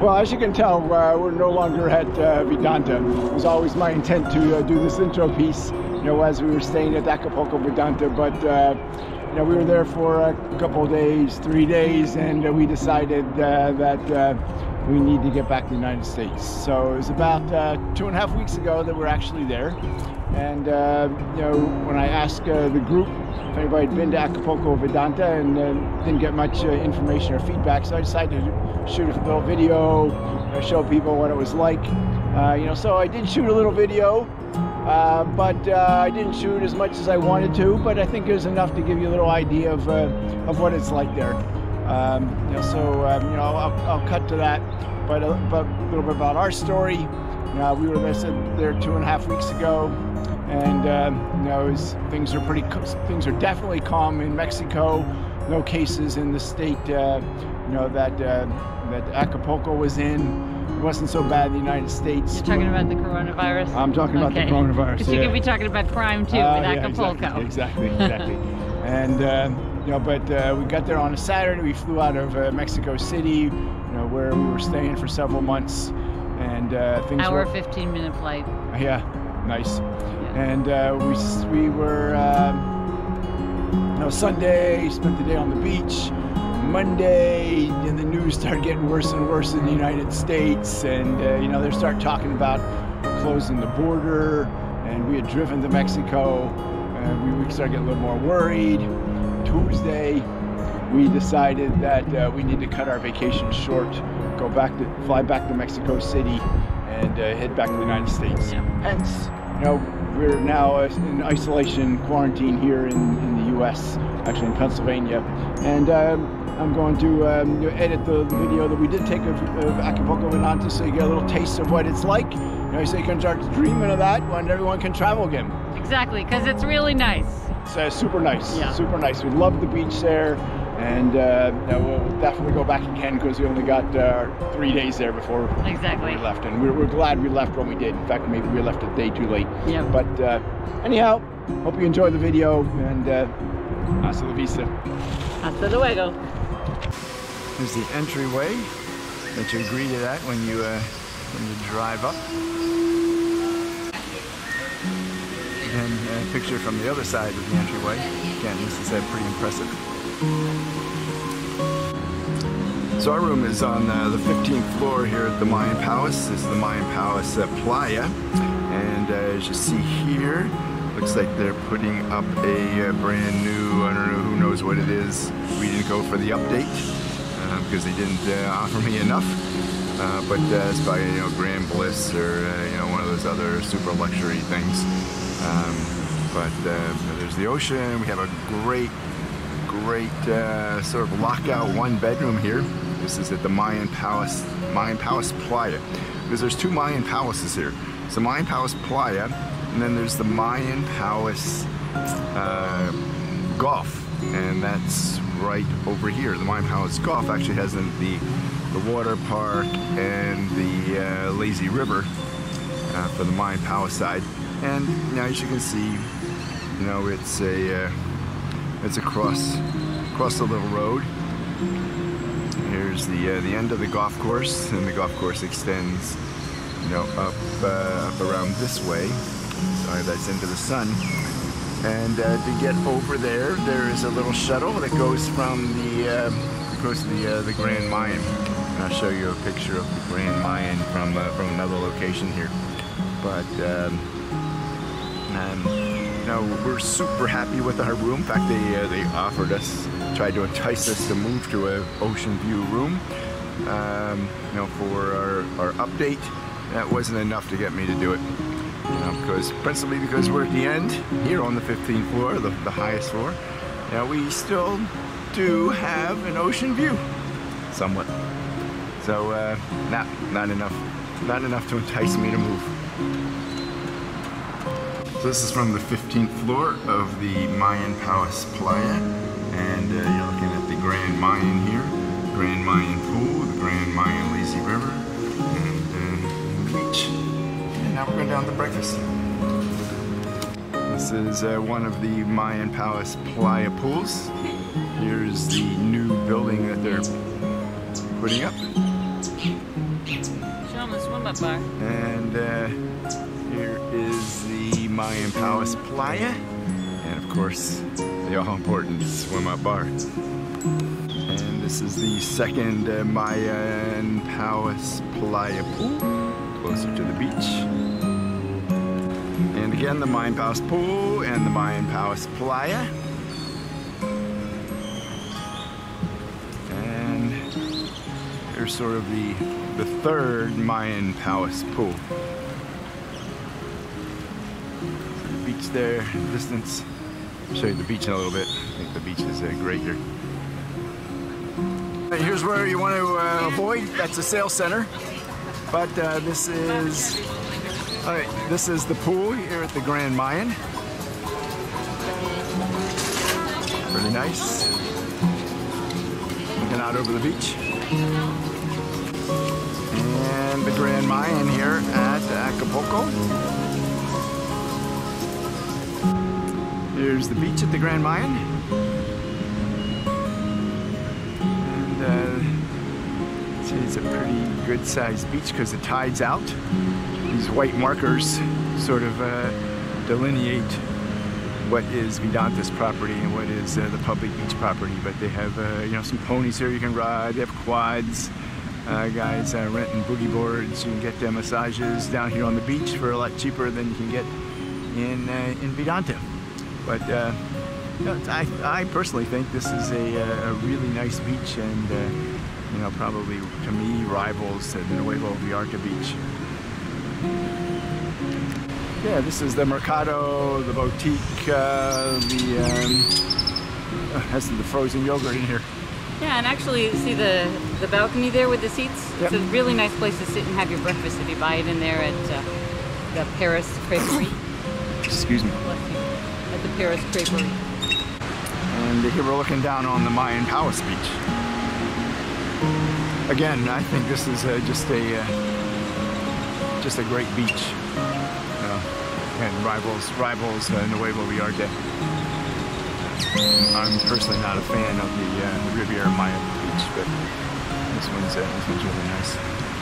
Well, as you can tell, we're no longer at Vidanta. It was always my intent to do this intro piece, you know, as we were staying at Acapulco Vidanta, but you know, we were there for a couple of days, 3 days, and we decided that we need to get back to the United States. So it was about 2.5 weeks ago that we're actually there. And you know, when I asked the group if anybody had been to Acapulco Vidanta, and didn't get much information or feedback, so I decided to shoot a little video, show people what it was like. You know, so I did shoot a little video, but I didn't shoot as much as I wanted to. But I think it was enough to give you a little idea of what it's like there. You know, so you know, I'll cut to that. But a little bit about our story. We were there 2.5 weeks ago, and you know, things are definitely calm in Mexico. No cases in the state, you know, that Acapulco was in. It wasn't so bad in the United States. You're talking about the coronavirus? I'm talking about the coronavirus. Because you could be talking about crime too in Acapulco. Exactly. And you know, but we got there on a Saturday. We flew out of Mexico City, you know, where we were staying for several months. And things were 15-minute flight. Yeah, nice. Yeah. And we were, you know, Sunday, spent the day on the beach. Monday, and the news started getting worse and worse in the United States. And, you know, they start talking about closing the border. And we had driven to Mexico. And we started getting a little more worried. Tuesday, we decided that we need to cut our vacation short. Fly back to Mexico City, and head back to the United States. Yeah. Hence, you know, we're now in isolation, quarantine here in the U.S., actually in Pennsylvania. And I'm going to edit the video that we did take of Acapulco Vidanta, so you get a little taste of what it's like. You know, so you can start dreaming of that when everyone can travel again. Exactly, because it's really nice. It's super nice. Yeah. Super nice. We love the beach there. And we'll definitely go back again, because we only got 3 days there before we left. And we're glad we left when we did. In fact, maybe we left a day too late. Yeah. But anyhow, hope you enjoyed the video, and hasta la vista. Hasta luego. Here's the entryway that you agree to that when you drive up. And a picture from the other side of the entryway. Again, this is pretty impressive. So our room is on the 15th floor here at the Mayan Palace. This is the Mayan Palace Playa, and as you see here, looks like they're putting up a brand new, I don't know, who knows what it is. We didn't go for the update because they didn't offer me enough, but it's by, you know, Grand Bliss, or you know, one of those other super luxury things. But there's the ocean. We have a great sort of lockout one bedroom here. This is at the Mayan Palace Playa, because there's two Mayan Palaces here. It's the Mayan Palace Playa, and then there's the Mayan Palace Golf, and that's right over here. The Mayan Palace Golf actually has the water park and the lazy river for the Mayan Palace side. And now, as you can see, you know, it's across the little road. Here's the end of the golf course, and the golf course extends, you know, up around this way. Sorry, that's into the sun. And to get over there, there is a little shuttle that goes from the Grand Mayan. And I'll show you a picture of the Grand Mayan from another location here. But no, we're super happy with our room. In fact, they offered us, tried to entice us to move to an ocean view room. You know, for our update, that wasn't enough to get me to do it. You know, because principally because we're at the end here on the 15th floor, the highest floor. Now we still do have an ocean view, somewhat. So not enough to entice me to move. So this is from the 15th floor of the Mayan Palace Playa, and you're looking at the Grand Mayan here, Grand Mayan Pool, the Grand Mayan Lazy River, and the beach. And now we're going down to breakfast. This is one of the Mayan Palace Playa pools. Here's the new building that they're putting up. on the swim up bar. And here is the Mayan Palace Playa. And of course, the all-important swim up bar. And this is the second Mayan Palace Playa pool, closer to the beach. And again, the Mayan Palace Pool and the Mayan Palace Playa. And here's sort of the third Mayan Palace Pool. So the beach there, distance. I'll show you the beach in a little bit. I think the beach is greater. Here's where you want to avoid. That's a sales center. But this is... All right, this is the pool here at the Grand Mayan. Really nice. Looking out over the beach. And the Grand Mayan here at Acapulco. Here's the beach at the Grand Mayan. And it's a pretty good-sized beach because the tide's out. These white markers sort of delineate what is Vidanta's property and what is the public beach property. But they have, you know, some ponies here you can ride. They have quads. Guys renting boogie boards. You can get massages down here on the beach for a lot cheaper than you can get in Vidanta. But you know, I personally think this is a really nice beach, and you know, probably to me rivals the Nuevo Vallarta beach. Yeah, this is the Mercado, the boutique, has the frozen yogurt in here. Yeah, and actually you see the balcony there with the seats. Yep. It's a really nice place to sit and have your breakfast if you buy it in there at the Paris Creperie. Excuse me. At the Paris Creperie. And here we're looking down on the Mayan Palace Beach. Again, I think this is just a great beach, and rivals Nuevo Vallarta. I'm personally not a fan of the Riviera Maya beach, but this one's really nice.